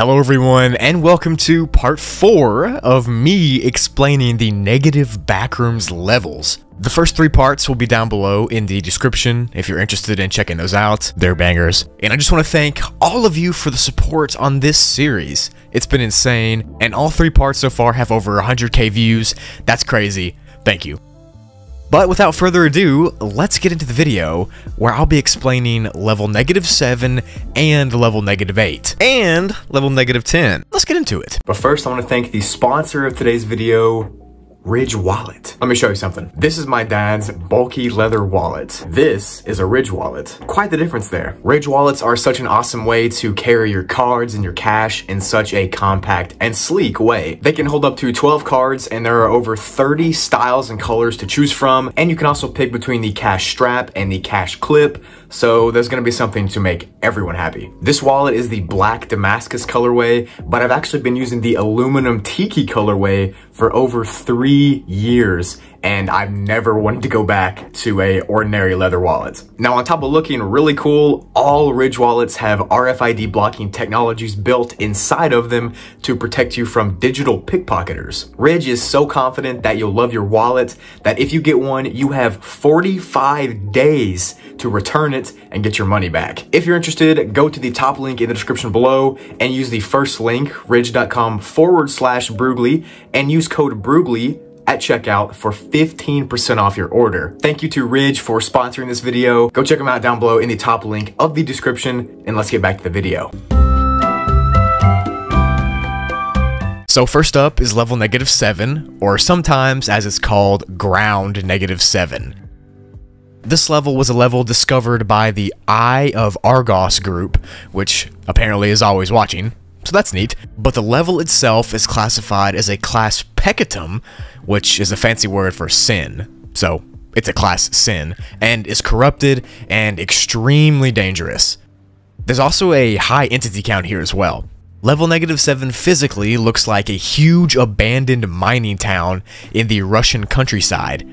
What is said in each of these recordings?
Hello everyone, and welcome to part 4 of me explaining the negative Backrooms levels. The first 3 parts will be down below in the description if you're interested in checking those out. They're bangers. And I just want to thank all of you for the support on this series. It's been insane, and all 3 parts so far have over 100k views. That's crazy. Thank you. But without further ado, let's get into the video where I'll be explaining level -7 and level -8 and level -10. Let's get into it. But first, I want to thank the sponsor of today's video, Ridge Wallet. Let me show you something. This is my dad's bulky leather wallet. This is a Ridge Wallet. Quite the difference there. Ridge Wallets are such an awesome way to carry your cards and your cash in such a compact and sleek way. They can hold up to 12 cards, and there are over 30 styles and colors to choose from, and you can also pick between the cash strap and the cash clip, so there's gonna be something to make everyone happy. This wallet is the black Damascus colorway, but I've actually been using the aluminum tiki colorway for over 3 years, and I've never wanted to go back to a ordinary leather wallet. Now, on top of looking really cool, all Ridge Wallets have RFID blocking technologies built inside of them to protect you from digital pickpocketers. Ridge is so confident that you'll love your wallet that if you get one, you have 45 days to return it and get your money back. If you're interested, go to the top link in the description below and use the first link, ridge.com/Broogli, and use code Broogli at checkout for 15% off your order. Thank you to Ridge for sponsoring this video. Go check them out down below in the top link of the description, and let's get back to the video. So first up is level -7, or sometimes as it's called, ground -7. This level was a level discovered by the Eye of Argos group, which apparently is always watching, so that's neat. But the level itself is classified as a class peccatum, which is a fancy word for sin. So it's a class sin, and is corrupted and extremely dangerous. There's also a high entity count here as well. Level -7 physically looks like a huge abandoned mining town in the Russian countryside.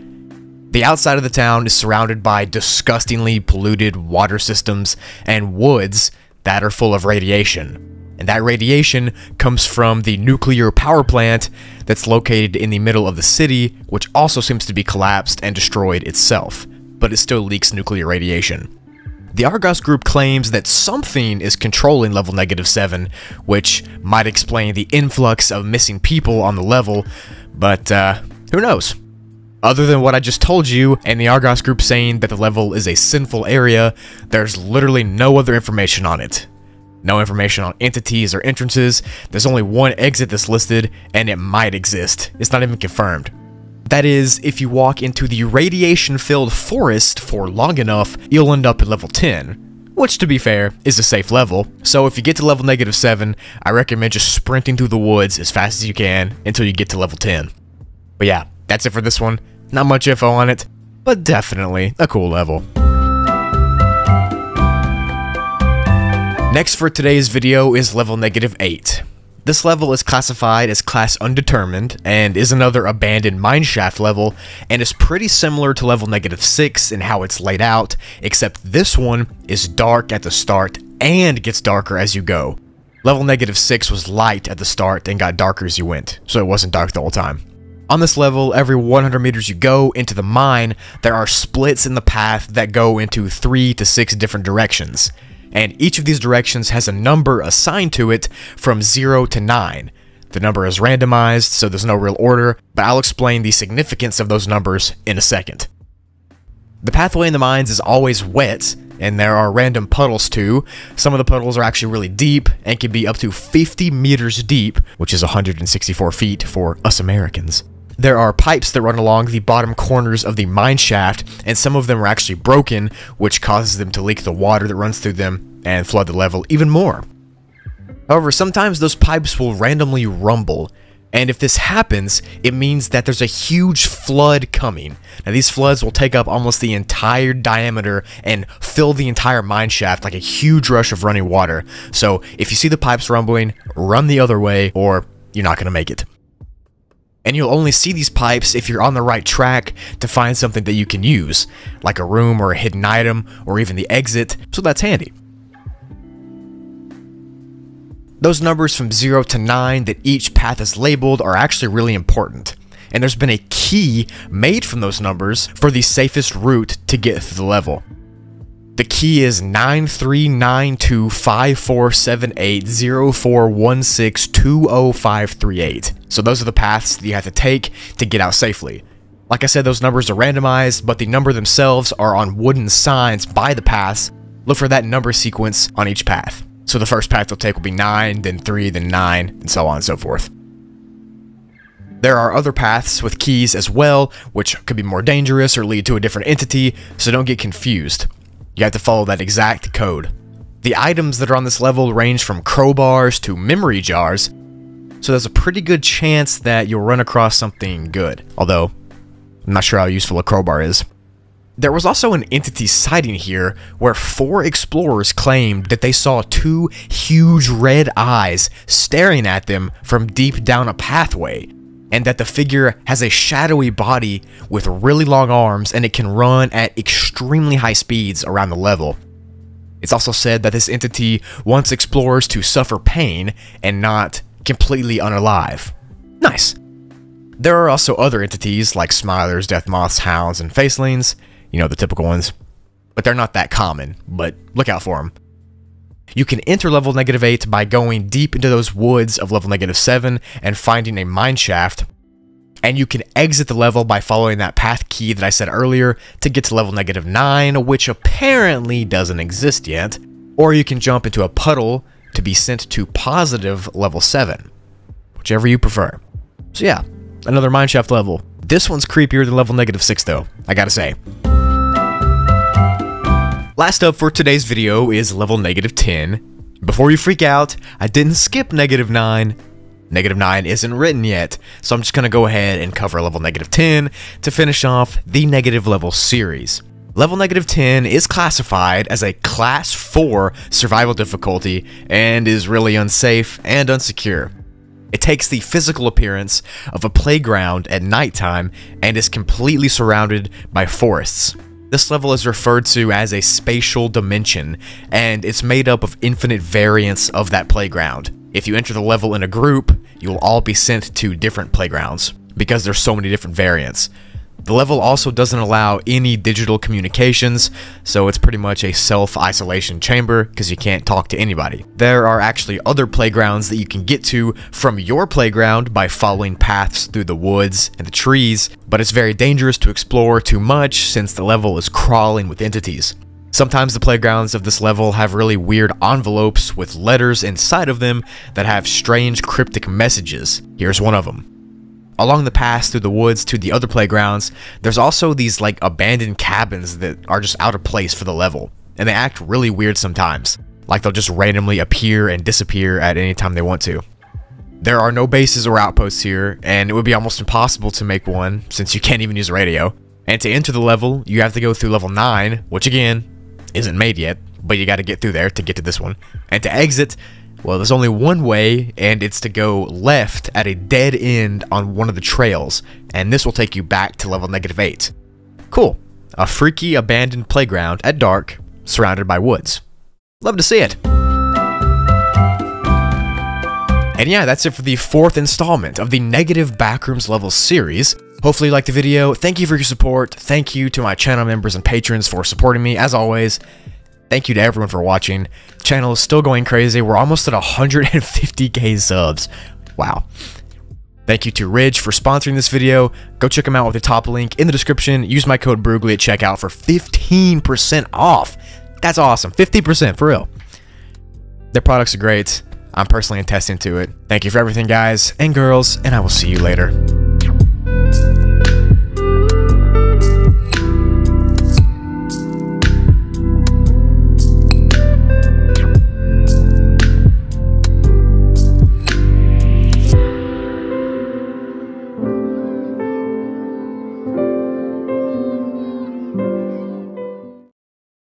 The outside of the town is surrounded by disgustingly polluted water systems and woods that are full of radiation. And that radiation comes from the nuclear power plant that's located in the middle of the city, which also seems to be collapsed and destroyed itself, but it still leaks nuclear radiation. The Argos group claims that something is controlling level -7, which might explain the influx of missing people on the level, but who knows? Other than what I just told you, and the Argos group saying that the level is a sinful area, there's literally no other information on it. No information on entities or entrances. There's only one exit that's listed, and it might exist. It's not even confirmed. That is, if you walk into the radiation-filled forest for long enough, you'll end up at level 10, which, to be fair, is a safe level. So if you get to level -7, I recommend just sprinting through the woods as fast as you can until you get to level 10. But yeah, that's it for this one. Not much info on it, but definitely a cool level. Next for today's video is level -8. This level is classified as class undetermined and is another abandoned mineshaft level, and is pretty similar to level -6 in how it's laid out, except this one is dark at the start and gets darker as you go. Level -6 was light at the start and got darker as you went, so it wasn't dark the whole time. On this level, every 100 meters you go into the mine, there are splits in the path that go into 3 to 6 different directions. And each of these directions has a number assigned to it from 0 to 9. The number is randomized, so there's no real order, but I'll explain the significance of those numbers in a second. The pathway in the mines is always wet, and there are random puddles too. Some of the puddles are actually really deep and can be up to 50 meters deep, which is 164 feet for us Americans. There are pipes that run along the bottom corners of the mine shaft, and some of them are actually broken, which causes them to leak the water that runs through them and flood the level even more. However, sometimes those pipes will randomly rumble, and if this happens, it means that there's a huge flood coming. Now, these floods will take up almost the entire diameter and fill the entire mine shaft like a huge rush of running water. So if you see the pipes rumbling, run the other way, or you're not going to make it. And you'll only see these pipes if you're on the right track to find something that you can use, like a room or a hidden item or even the exit, so that's handy. Those numbers from 0 to 9 that each path is labeled are actually really important, and there's been a key made from those numbers for the safest route to get through the level. The key is 939254780416205338. So those are the paths that you have to take to get out safely. Like I said, those numbers are randomized, but the number themselves are on wooden signs by the paths. Look for that number sequence on each path. So the first path you'll take will be 9, then 3, then 9, and so on and so forth. There are other paths with keys as well, which could be more dangerous or lead to a different entity, so don't get confused. You have to follow that exact code. The items that are on this level range from crowbars to memory jars, so there's a pretty good chance that you'll run across something good, although I'm not sure how useful a crowbar is. There was also an entity sighting here where 4 explorers claimed that they saw 2 huge red eyes staring at them from deep down a pathway, and that the figure has a shadowy body with really long arms, and it can run at extremely high speeds around the level. It's also said that this entity wants explorers to suffer pain and not completely unalive. Nice. There are also other entities like smilers, death moths, hounds, and facelings, you know, the typical ones, but they're not that common, but look out for them. You can enter level -8 by going deep into those woods of level -7 and finding a mine shaft, and you can exit the level by following that path key that I said earlier to get to level -9, which apparently doesn't exist yet, or you can jump into a puddle to be sent to positive level 7, whichever you prefer. So yeah, another mine shaft level. This one's creepier than level -6 though, I gotta say. Last up for today's video is level -10. Before you freak out, I didn't skip -9. -9 isn't written yet, so I'm just gonna go ahead and cover level -10 to finish off the negative level series. Level -10 is classified as a class 4 survival difficulty and is really unsafe and unsecure. It takes the physical appearance of a playground at nighttime and is completely surrounded by forests. This level is referred to as a spatial dimension, and it's made up of infinite variants of that playground. If you enter the level in a group, you'll all be sent to different playgrounds, because there's so many different variants. The level also doesn't allow any digital communications, so it's pretty much a self-isolation chamber, because you can't talk to anybody. There are actually other playgrounds that you can get to from your playground by following paths through the woods and the trees, but it's very dangerous to explore too much since the level is crawling with entities. Sometimes the playgrounds of this level have really weird envelopes with letters inside of them that have strange cryptic messages. Here's one of them. Along the path through the woods to the other playgrounds, there's also these like abandoned cabins that are just out of place for the level, and they act really weird sometimes, like they'll just randomly appear and disappear at any time they want to. There are no bases or outposts here, and it would be almost impossible to make one since you can't even use a radio. And to enter the level, you have to go through level 9, which again, isn't made yet, but you gotta get through there to get to this one. And to exit, well, there's only one way, and it's to go left at a dead end on one of the trails, and this will take you back to level -8. Cool. A freaky abandoned playground at dark, surrounded by woods. Love to see it. And yeah, that's it for the 4th installment of the negative Backrooms level series. Hopefully you liked the video. Thank you for your support. Thank you to my channel members and patrons for supporting me, as always. Thank you to everyone for watching. Channel is still going crazy. We're almost at 150k subs. Wow. Thank you to Ridge for sponsoring this video. Go check him out with the top link in the description. Use my code Broogli at checkout for 15% off. That's awesome. 50% for real. Their products are great. I'm personally attesting to it. Thank you for everything, guys and girls, and I will see you later.